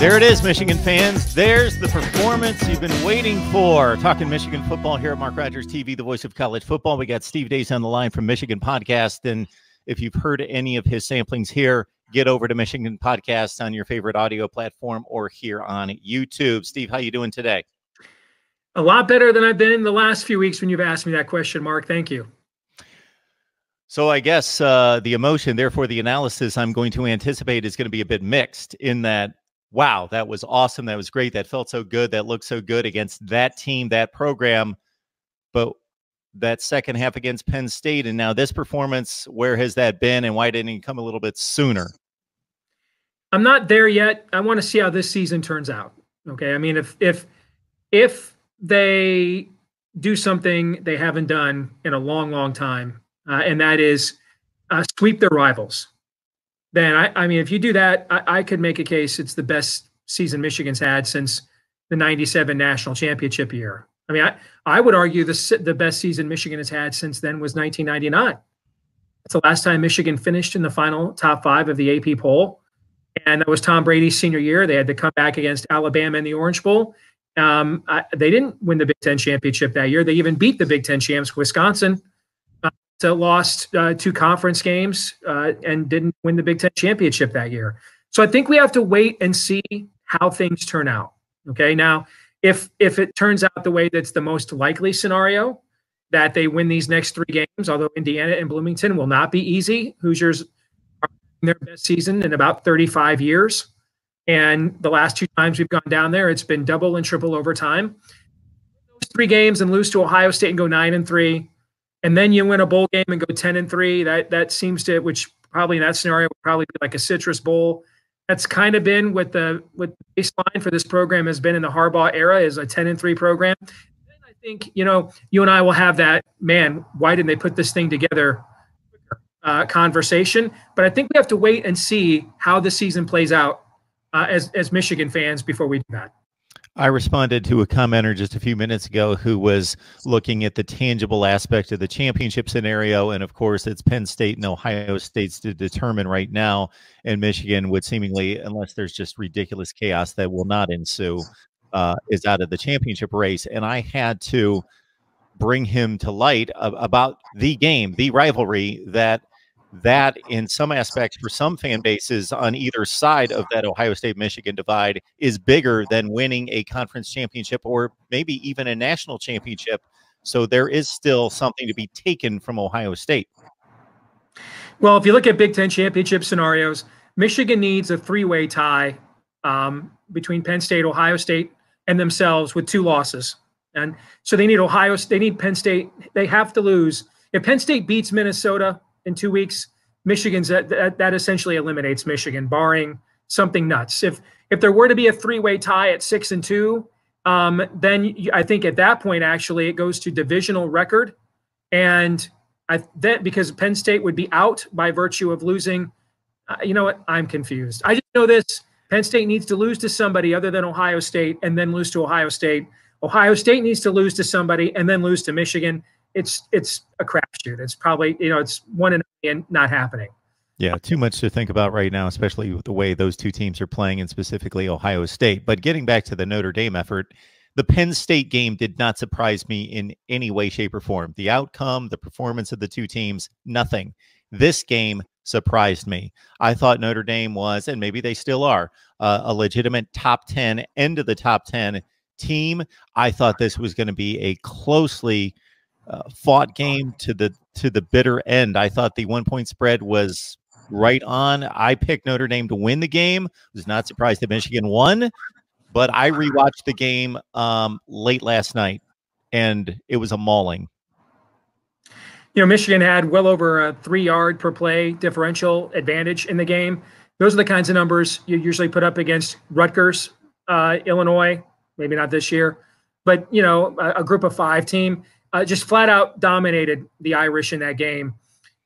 There it is, Michigan fans. There's the performance you've been waiting for. Talking Michigan football here at Mark Rogers TV, the voice of college football. We got Steve Days on the line from Michigan Podcast. And if you've heard any of his samplings here, get over to Michigan Podcast on your favorite audio platform or here on YouTube. Steve, how you doing today? A lot better than I've been in the last few weeks when you've asked me that question, Mark. Thank you. So I guess the emotion, therefore the analysis I'm going to anticipate is going to be a bit mixed in that, wow, that was awesome. That was great. That felt so good. That looked so good against that team, that program. But that second half against Penn State and now this performance, where has that been and why didn't it come a little bit sooner? I'm not there yet. I want to see how this season turns out. Okay. I mean, if they do something they haven't done in a long, long time, and that is sweep their rivals. Then, I mean, if you do that, I could make a case it's the best season Michigan's had since the 97 national championship year. I mean, I would argue the best season Michigan has had since then was 1999. That's the last time Michigan finished in the final top five of the AP poll. And that was Tom Brady's senior year. They had to come back against Alabama in the Orange Bowl. They didn't win the Big Ten championship that year. They even beat the Big Ten champs, Wisconsin. So lost two conference games and didn't win the Big Ten championship that year. So I think we have to wait and see how things turn out. Okay. Now, if it turns out the way that's the most likely scenario, that they win these next three games, although Indiana and Bloomington will not be easy. Hoosiers are in their best season in about 35 years. And the last two times we've gone down there, it's been double and triple overtime. Those three games and lose to Ohio State and go 9-3. And then you win a bowl game and go 10-3. That seems to, which probably in that scenario would probably be like a Citrus Bowl. That's kind of been what the baseline for this program has been in the Harbaugh era, is a 10-3 program. And I think, you know, you and I will have that, man, why didn't they put this thing together conversation? But I think we have to wait and see how the season plays out as Michigan fans before we do that. I responded to a commenter just a few minutes ago who was looking at the tangible aspect of the championship scenario. And of course, it's Penn State and Ohio State's to determine right now. And Michigan would seemingly, unless there's just ridiculous chaos that will not ensue, is out of the championship race. And I had to bring him to light about the game, the rivalry that in some aspects for some fan bases on either side of that Ohio State-Michigan divide is bigger than winning a conference championship or maybe even a national championship. So there is still something to be taken from Ohio State. Well, if you look at Big Ten championship scenarios, Michigan needs a three-way tie between Penn State, Ohio State, and themselves with two losses. And so they need Ohio State, they need Penn State. They have to lose. If Penn State beats Minnesota in 2 weeks, Michigan's that essentially eliminates Michigan, barring something nuts. If there were to be a three-way tie at 6-2, then I think at that point actually it goes to divisional record, and that because Penn State would be out by virtue of losing. You know what? I'm confused. I just know this: Penn State needs to lose to somebody other than Ohio State, and then lose to Ohio State. Ohio State needs to lose to somebody, and then lose to Michigan. It's a crapshoot. It's probably, you know, it's one and not happening. Yeah, too much to think about right now, especially with the way those two teams are playing, and specifically Ohio State. But getting back to the Notre Dame effort, the Penn State game did not surprise me in any way, shape, or form. The outcome, the performance of the two teams, nothing. This game surprised me. I thought Notre Dame was, and maybe they still are, a legitimate top 10, end of the top 10 team. I thought this was going to be a closely fought game to the bitter end. I thought the 1-point spread was right on. I picked Notre Dame to win the game. I was not surprised that Michigan won, but I rewatched the game late last night, and it was a mauling. You know, Michigan had well over a 3-yard per play differential advantage in the game. Those are the kinds of numbers you usually put up against Rutgers, Illinois, maybe not this year, but, you know, a group of 5 team. Just flat out dominated the Irish in that game.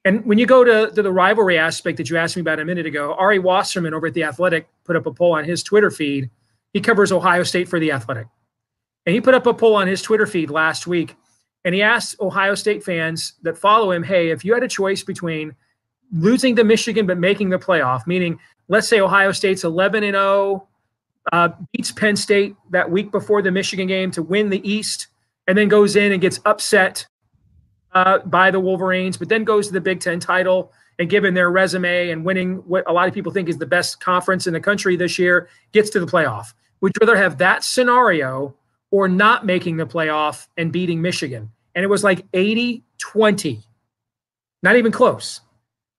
And when you go to the rivalry aspect that you asked me about a minute ago, Ari Wasserman over at The Athletic put up a poll on his Twitter feed. He covers Ohio State for The Athletic. And he put up a poll on his Twitter feed last week, and he asked Ohio State fans that follow him, hey, if you had a choice between losing to Michigan but making the playoff, meaning let's say Ohio State's 11-0, beats Penn State that week before the Michigan game to win the East, and then goes in and gets upset by the Wolverines, but then goes to the Big Ten title. And given their resume and winning what a lot of people think is the best conference in the country this year, gets to the playoff. Would you rather have that scenario or not making the playoff and beating Michigan? And it was like 80-20. Not even close.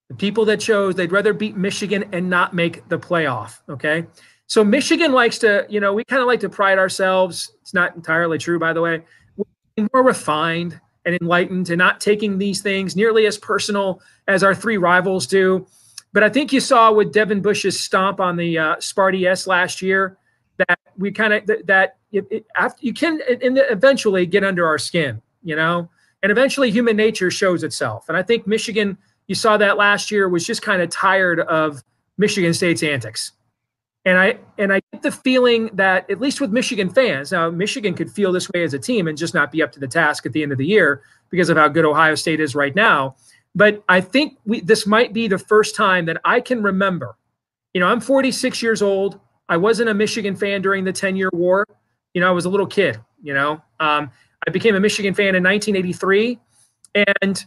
The people that chose, they'd rather beat Michigan and not make the playoff, okay? So Michigan likes to, you know, we kind of like to pride ourselves. It's not entirely true, by the way. We're being more refined and enlightened and not taking these things nearly as personal as our three rivals do. But I think you saw with Devin Bush's stomp on the Sparty S last year that we kind of you can eventually get under our skin, you know, and eventually human nature shows itself. And I think Michigan, you saw that last year, was just kind of tired of Michigan State's antics. And I get the feeling that, at least with Michigan fans, now Michigan could feel this way as a team and just not be up to the task at the end of the year because of how good Ohio State is right now. But I think this might be the first time that I can remember. You know, I'm 46 years old. I wasn't a Michigan fan during the 10-year war. You know, I was a little kid, you know. I became a Michigan fan in 1983. And,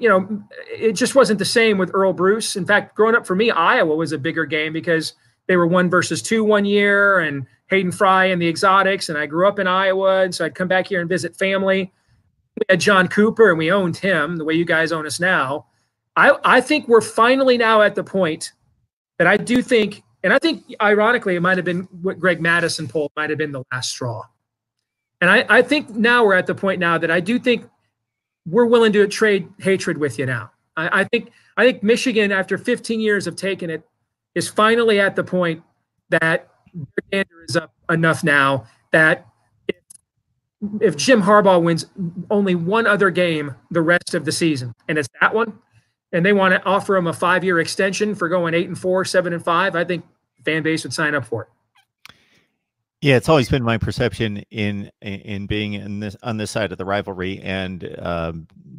you know, it just wasn't the same with Earl Bruce. In fact, growing up for me, Iowa was a bigger game because – they were 1-2 one year, and Hayden Fry and the Exotics, and I grew up in Iowa, and so I'd come back here and visit family. We had John Cooper, and we owned him the way you guys own us now. I think we're finally now at the point that I do think, and I think ironically it might have been what Greg Madison polled might have been the last straw. And I think now we're at the point now that I do think we're willing to trade hatred with you now. I think Michigan, after 15 years of taking it, is finally at the point that their dander is up enough now that if Jim Harbaugh wins only one other game the rest of the season, and it's that one, and they want to offer him a 5-year extension for going 8-4, 7-5, I think the fan base would sign up for it. Yeah, it's always been my perception in being in this, on this side of the rivalry and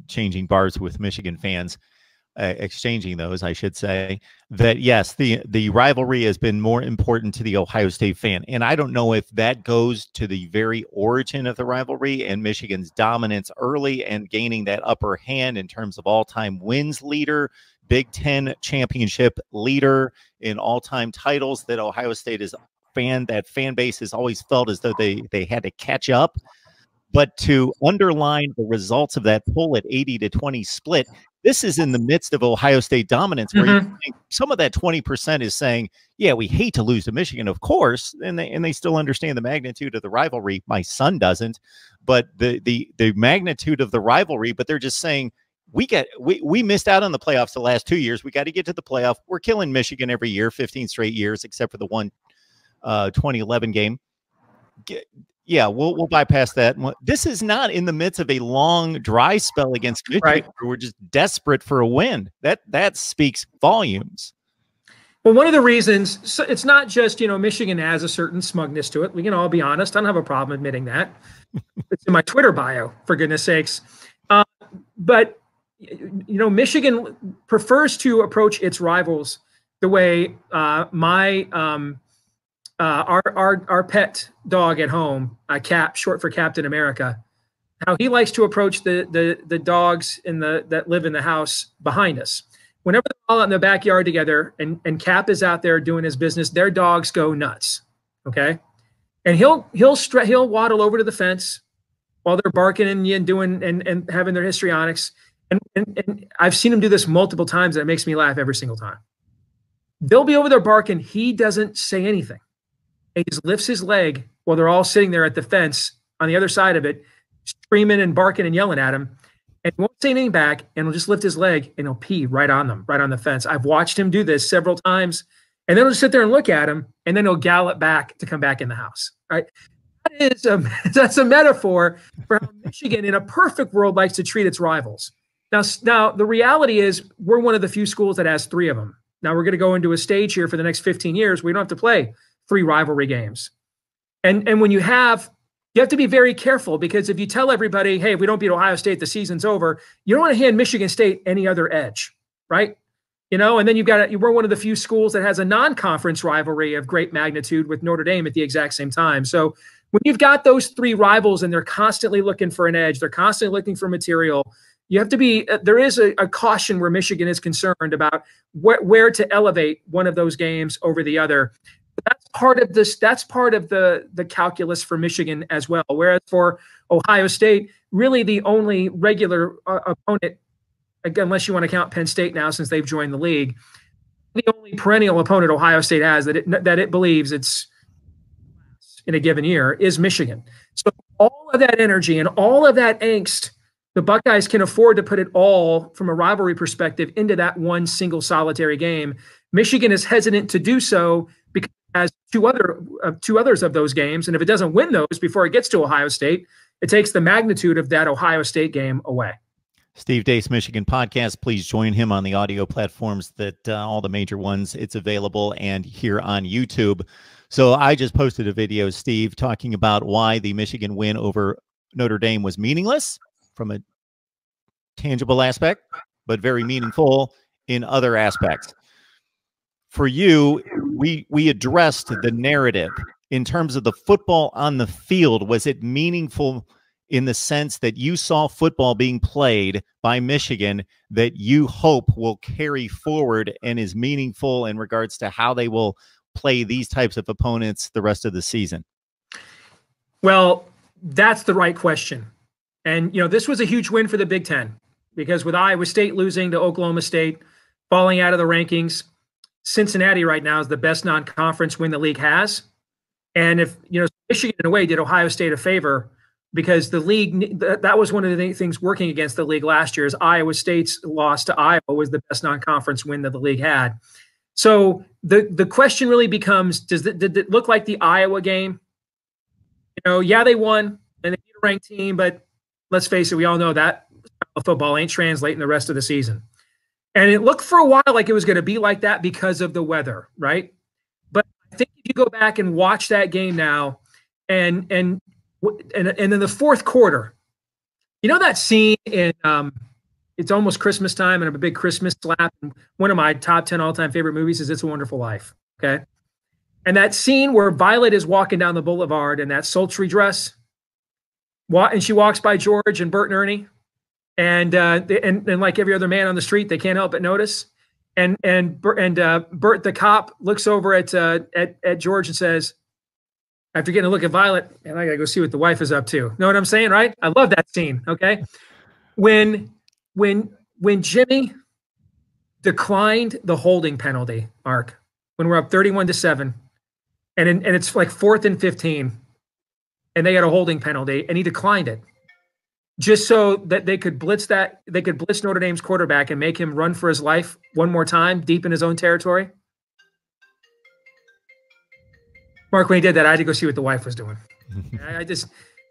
changing bars with Michigan fans. Exchanging those, I should say, that yes, the rivalry has been more important to the Ohio State fan. And I don't know if that goes to the very origin of the rivalry and Michigan's dominance early and gaining that upper hand in terms of all-time wins leader, Big Ten championship leader in all-time titles, that Ohio State is that fan base has always felt as though they had to catch up. But to underline the results of that poll at 80-20 split, this is in the midst of Ohio State dominance, where you think some of that 20% is saying, yeah, we hate to lose to Michigan, of course, and they still understand the magnitude of the rivalry. My son doesn't, but the magnitude of the rivalry, but they're just saying, we missed out on the playoffs the last 2 years. We got to get to the playoff. We're killing Michigan every year, 15 straight years, except for the one 2011 game. Yeah, we'll bypass that. This is not in the midst of a long dry spell against Michigan. Right. We're just desperate for a win. That speaks volumes. Well, one of the reasons, so it's not just, you know, Michigan has a certain smugness to it. We can all be honest. I don't have a problem admitting that. It's in my Twitter bio, for goodness sakes. But, you know, Michigan prefers to approach its rivals the way our pet dog at home, Cap, short for Captain America, how he likes to approach the dogs that live in the house behind us. Whenever they're all out in the backyard together and Cap is out there doing his business, their dogs go nuts. Okay, and he'll waddle over to the fence while they're barking and doing and having their histrionics. And I've seen him do this multiple times, and it makes me laugh every single time. They'll be over there barking. He doesn't say anything. He just lifts his leg while they're all sitting there at the fence on the other side of it, screaming and barking and yelling at him. And he won't say anything back, and he'll just lift his leg, and he'll pee right on them, right on the fence. I've watched him do this several times. And then he'll just sit there and look at him, and then he'll gallop back to come back in the house. Right? That's a metaphor for how Michigan, in a perfect world, likes to treat its rivals. Now, the reality is we're one of the few schools that has three of them. Now, we're going to go into a stage here for the next 15 years. We don't have to play three rivalry games. And when you have to be very careful, because if you tell everybody, hey, if we don't beat Ohio State, the season's over, you don't want to hand Michigan State any other edge, right? You know, and then you were one of the few schools that has a non-conference rivalry of great magnitude with Notre Dame at the exact same time. So when you've got those three rivals and they're constantly looking for an edge, they're constantly looking for material, you have to be – there is a caution where Michigan is concerned about where to elevate one of those games over the other. That's part of this. That's part of the calculus for Michigan as well. Whereas for Ohio State, really the only regular opponent, unless you want to count Penn State now since they've joined the league, the only perennial opponent Ohio State has that it believes it's in a given year is Michigan. So all of that energy and all of that angst, the Buckeyes can afford to put it all from a rivalry perspective into that one single solitary game. Michigan is hesitant to do so because as two others of those games, and if it doesn't win those before it gets to Ohio State, it takes the magnitude of that Ohio State game away. Steve Days, Michigan Podcast. Please join him on the audio platforms that all the major ones. It's available and here on YouTube. So I just posted a video, Steve, talking about why the Michigan win over Notre Dame was meaningless from a tangible aspect, but very meaningful in other aspects. For you, we addressed the narrative in terms of the football on the field. Was it meaningful in the sense that you saw football being played by Michigan that you hope will carry forward and is meaningful in regards to how they will play these types of opponents the rest of the season? Well, that's the right question. And, you know, this was a huge win for the Big Ten because with Iowa State losing to Oklahoma State, falling out of the rankings, Cincinnati right now is the best non-conference win the league has. And if, you know, Michigan in a way did Ohio State a favor because the league, that was one of the things working against the league last year is Iowa State's loss to Iowa was the best non-conference win that the league had. So the question really becomes, did it look like the Iowa game? You know, yeah, they won and they beat a ranked team, but let's face it, we all know that football ain't translating the rest of the season. And it looked for a while like it was going to be like that because of the weather, right? But I think if you go back and watch that game now, and then the fourth quarter, you know that scene in it's almost Christmas time, and I'm a big Christmas slap. And one of my top 10 all-time favorite movies is It's a Wonderful Life. Okay, and that scene where Violet is walking down the boulevard in that sultry dress, and she walks by George and Bert and Ernie. And like every other man on the street, they can't help but notice. And Bert, the cop, looks over at George and says, after getting a look at Violet, and I gotta go see what the wife is up to. Know what I'm saying, right? I love that scene. Okay, when Jimmy declined the holding penalty, Mark, when we're up 31-7, and it's like 4th and 15, and they got a holding penalty, and he declined it. Just so that they could blitz Notre Dame's quarterback and make him run for his life one more time deep in his own territory. Mark, when he did that, I had to go see what the wife was doing.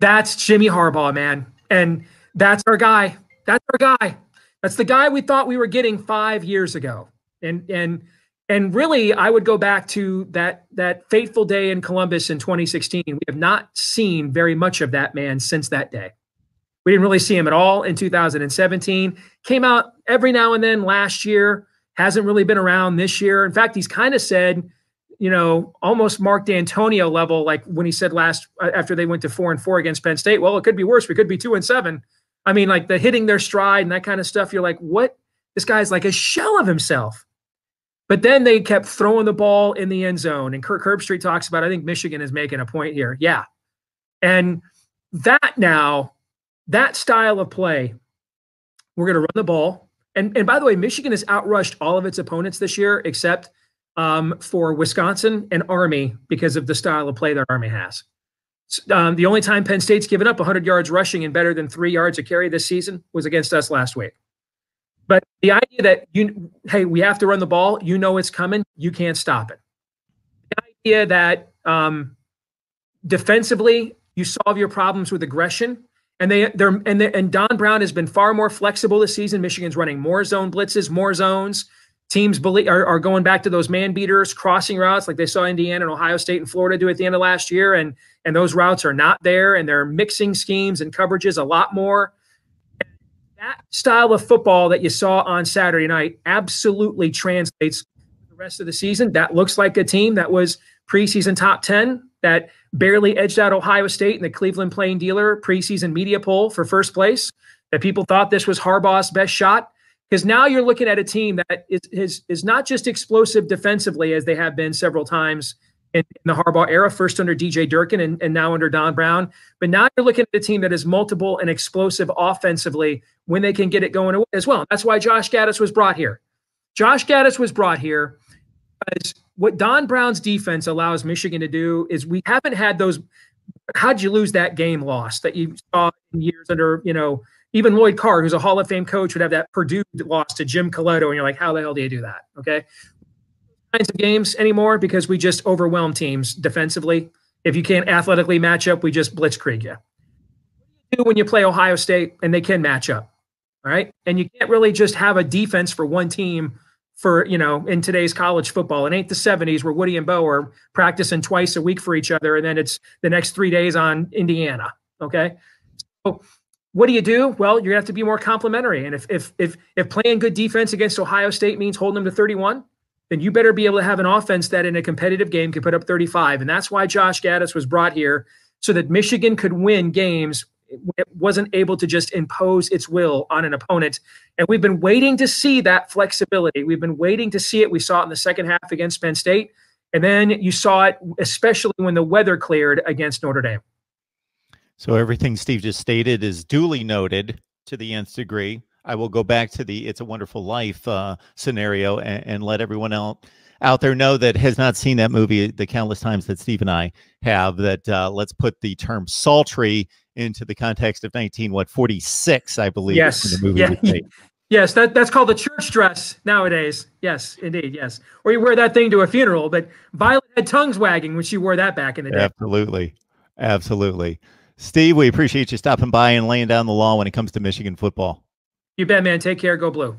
That's Jimmy Harbaugh, man. And that's our guy. That's our guy. That's the guy we thought we were getting 5 years ago. And really, I would go back to that fateful day in Columbus in 2016. We have not seen very much of that man since that day. We didn't really see him at all in 2017. Came out every now and then last year. Hasn't really been around this year. In fact, he's kind of said, you know, almost Mark D'Antonio level, like when he said last after they went to 4-4 against Penn State. Well, it could be worse. We could be 2-7. I mean, like the hitting their stride and that kind of stuff. You're like, what? This guy's like a shell of himself. But then they kept throwing the ball in the end zone. And Kirk Herbstreit talks about, I think Michigan is making a point here. Yeah, and that now. That style of play, we're going to run the ball. And by the way, Michigan has outrushed all of its opponents this year except for Wisconsin and Army because of the style of play that Army has. The only time Penn State's given up 100 yards rushing and better than 3 yards a carry this season was against us last week. But the idea that, hey, we have to run the ball. You know it's coming. You can't stop it. The idea that defensively you solve your problems with aggression. And and Don Brown has been far more flexible this season. Michigan's running more zone blitzes, more zones. Teams are going back to those man beaters, crossing routes like they saw Indiana and Ohio State and Florida do at the end of last year. And those routes are not there. And they're mixing schemes and coverages a lot more. And that style of football that you saw on Saturday night absolutely translates to the rest of the season. That looks like a team that was preseason top 10 that barely edged out Ohio State in the Cleveland Plain Dealer preseason media poll for first place, that people thought this was Harbaugh's best shot. Because now you're looking at a team that is not just explosive defensively, as they have been several times in the Harbaugh era, first under DJ Durkin and now under Don Brown. But now you're looking at a team that is multiple and explosive offensively when they can get it going as well. That's why Josh Gattis was brought here. Josh Gattis was brought here because what Don Brown's defense allows Michigan to do is we haven't had those how'd you lose that game loss that you saw in years under, you know, even Lloyd Carr, who's a Hall of Fame coach, would have that Purdue loss to Jim Coletto, and you're like, how the hell do you do that? Okay. Kinds of games anymore because we just overwhelm teams defensively. If you can't athletically match up, we just blitzkrieg you. What do you do when you play Ohio State and they can match up? All right. And you can't really just have a defense for one team for, you know, in today's college football. It ain't the 70s where Woody and Bo are practicing twice a week for each other, and then it's the next 3 days on Indiana. Okay. So what do? Well, you're gonna have to be more complimentary. And if playing good defense against Ohio State means holding them to 31, then you better be able to have an offense that in a competitive game can put up 35. And that's why Josh Gattis was brought here, so that Michigan could win games when it wasn't able to just impose its will on an opponent. And we've been waiting to see that flexibility. We've been waiting to see it. We saw it in the second half against Penn State. And then you saw it especially when the weather cleared against Notre Dame. So everything Steve just stated is duly noted to the nth degree. I will go back to the It's a Wonderful Life scenario and let everyone out there know that has not seen that movie the countless times that Steve and I have, that let's put the term sultry into the context of 1946, I believe. Yes. In the movie, yeah. Yes, that's called the church dress nowadays. Yes, indeed, yes. Or you wear that thing to a funeral, but Violet had tongues wagging when she wore that back in the day. Absolutely, absolutely. Steve, we appreciate you stopping by and laying down the law when it comes to Michigan football. You bet, man. Take care. Go Blue.